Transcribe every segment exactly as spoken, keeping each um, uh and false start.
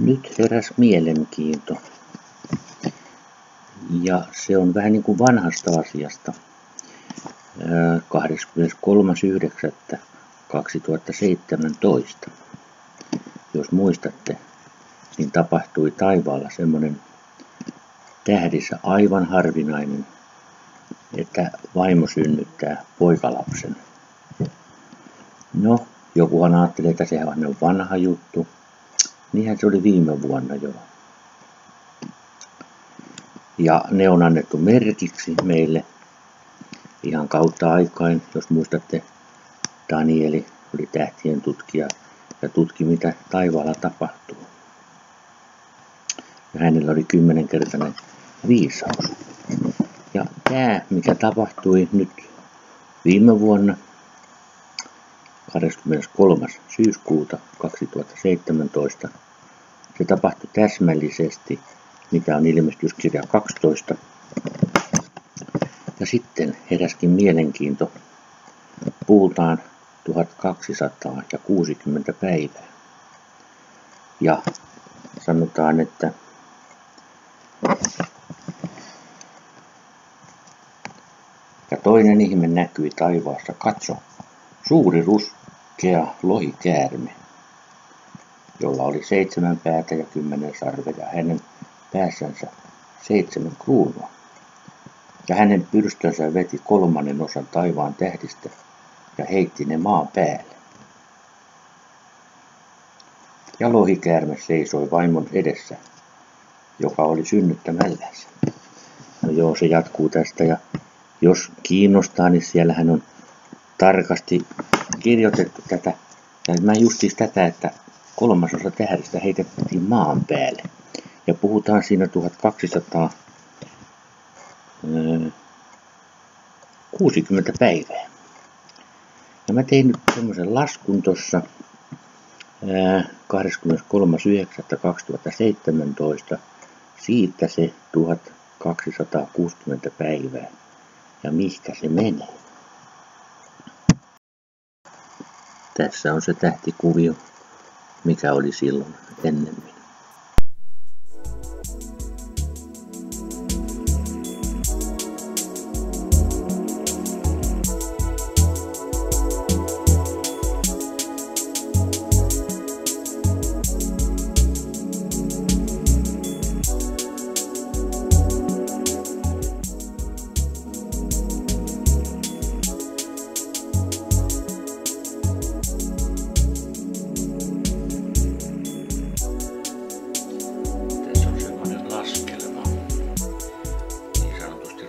nyt heräs mielenkiinto. Ja se on vähän niin kuin vanhasta asiasta. kahdeskymmeneskolmas yhdeksättä kaksituhattaseitsemäntoista. Jos muistatte, niin tapahtui taivaalla semmoinen tähdissä aivan harvinainen, että vaimo synnyttää poikalapsen. No, jokuhan ajattelee, että sehän on vanha juttu. Niinhän se oli viime vuonna jo. Ja ne on annettu merkiksi meille ihan kautta aikain, jos muistatte, Danieli oli tähtien tutkija ja tutki, mitä taivaalla tapahtuu. Ja hänellä oli kymmenkertainen viisaus. Ja tämä, mikä tapahtui nyt viime vuonna, kahdeskymmeneskolmas syyskuuta kaksituhattaseitsemäntoista, se tapahtui täsmällisesti, mitä on Ilmestyskirja kaksitoista. Ja sitten heräskin mielenkiinto. Puhutaan tuhatkaksisataakuusikymmentä päivää. Ja sanotaan, että ja toinen ihme näkyi taivaassa. Katso, suuri ruskea lohikäärme, jolla oli seitsemän päätä ja kymmenen sarvea ja hänen päässänsä seitsemän kruunua. Ja hänen pyrstönsä veti kolmannen osan taivaan tähdistä ja heitti ne maan päälle. Ja lohikäärme seisoi vaimon edessä, joka oli synnyttämällänsä. No joo, se jatkuu tästä, ja jos kiinnostaa, niin siellähän on tarkasti kirjoitettu tätä. Ja mä just siis tätä, että kolmas osa tähdistä heitettiin maan päälle. Ja puhutaan siinä tuhatkaksisataakuusikymmentä päivää. Ja mä tein nyt semmoisen laskun tuossa kahdeskymmeneskolmas yhdeksättä kaksituhattaseitsemäntoista. Siitä se tuhatkaksisataakuusikymmentä päivää. Ja mistä se menee? Tässä on se tähtikuvio, mikä oli silloin ennemmin.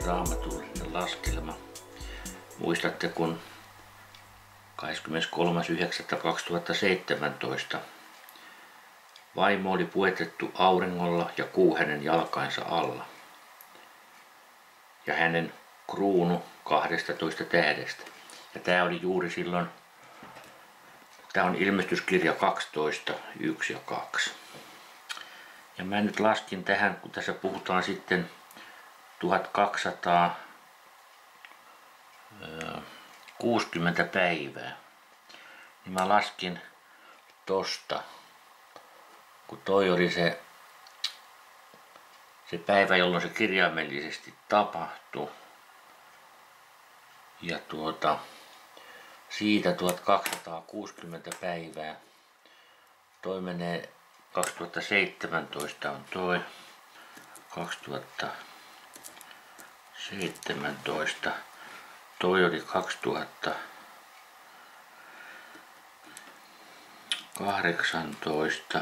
Raamatullinen laskelma. Muistatte, kun kahdeskymmeneskolmas yhdeksättä kaksituhattaseitsemäntoista vaimo oli puetettu auringolla ja kuu hänen jalkainsa alla. Ja hänen kruunu kahdestatoista tähdestä. Ja tämä oli juuri silloin, tämä on Ilmestyskirja kaksitoista, yksi ja kaksi. Ja mä nyt laskin tähän, kun tässä puhutaan sitten tuhatkaksisataakuusikymmentä päivää, niin mä laskin tosta, kun toi oli se, se päivä, jolloin se kirjaimellisesti tapahtui, ja tuota, siitä tuhatkaksisataakuusikymmentä päivää, toi menee kaksituhattaseitsemäntoista on toi, kaksituhattaseitsemäntoista. Toi oli kaksituhattakahdeksantoista,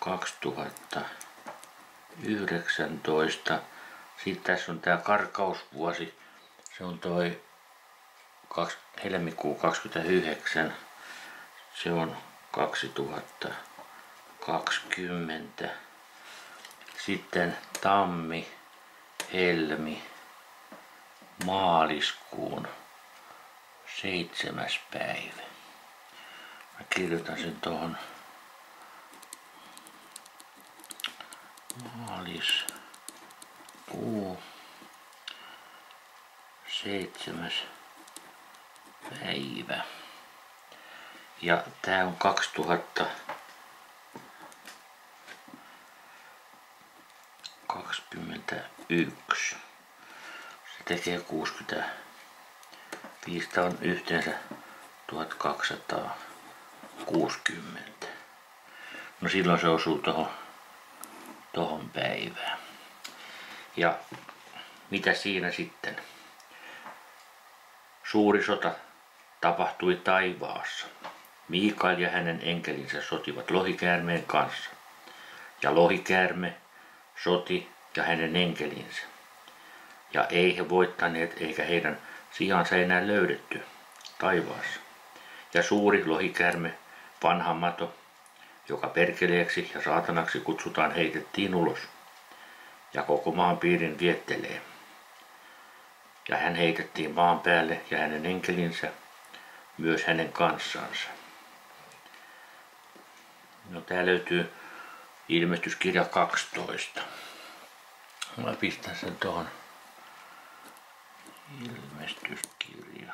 kaksituhattayhdeksäntoista. Sitten tässä on tää karkausvuosi. Se on toi helmikuu kaksikymmentäyhdeksän. Se on kaksituhattakaksikymmentä. Sitten tammi, helmi, maaliskuun seitsemäs päivä. Mä kirjoitan sen tuohon maaliskuu seitsemäs päivä. Ja tää on kaksituhatta kuusikymmentäyksi. Se tekee kuusikymmentäviisi. Tämä on yhteensä tuhatkaksisataakuusikymmentä. No silloin se osuu tohon, tohon päivään. Ja mitä siinä sitten? Suuri sota tapahtui taivaassa. Miikael ja hänen enkelinsä sotivat lohikäärmeen kanssa. Ja lohikäärme soti ja hänen enkelinsä. Ja ei he voittaneet eikä heidän sijansa enää löydetty taivaassa. Ja suuri lohikäärme, vanha mato, joka perkeleeksi ja saatanaksi kutsutaan, heitettiin ulos. Ja koko maan piirin viettelee. Ja hän heitettiin maan päälle ja hänen enkelinsä, myös hänen kanssansa. No tää löytyy Ilmestyskirja kaksitoista. Mä pistän sen tuohon. Ilmestyskirja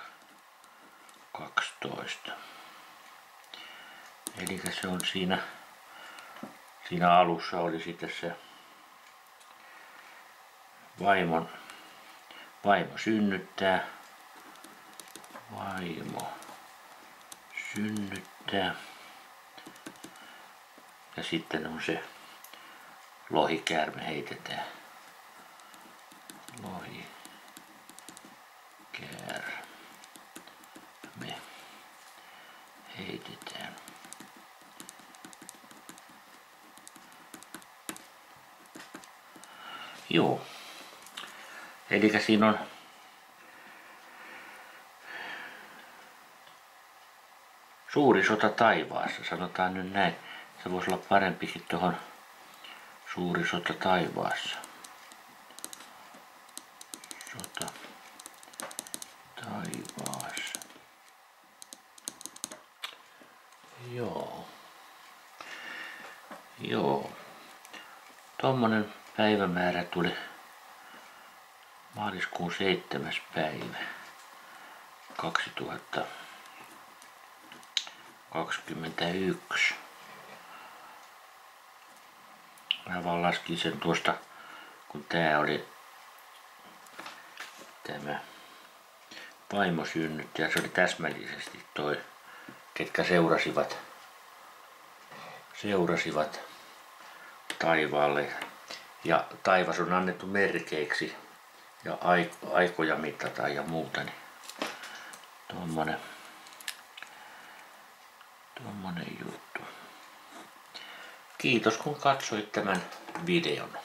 kaksitoista. Eli se on siinä, siinä alussa oli sitten se vaimon, vaimo synnyttää, vaimo synnyttää ja sitten on se lohikäärme heitetään, lohikäärme heitetään. Joo. Eli siinä on suuri sota taivaassa, sanotaan nyt näin. Se voisi olla parempikin tuohon suuri sota taivaassa. Sota taivaassa. Joo. Joo. Tuommoinen päivämäärä tuli. Maaliskuun seitsemäs päivä kaksituhattakaksikymmentäyksi. Mä vaan laskin sen tuosta, kun tää oli tämä vaimo synnytti, ja se oli täsmällisesti toi, ketkä seurasivat, seurasivat taivaalle. Ja taivas on annettu merkeiksi. Ja aikoja mitataan ja muuta, niin tuommoinen, tuommoinen juttu. Kiitos kun katsoit tämän videon.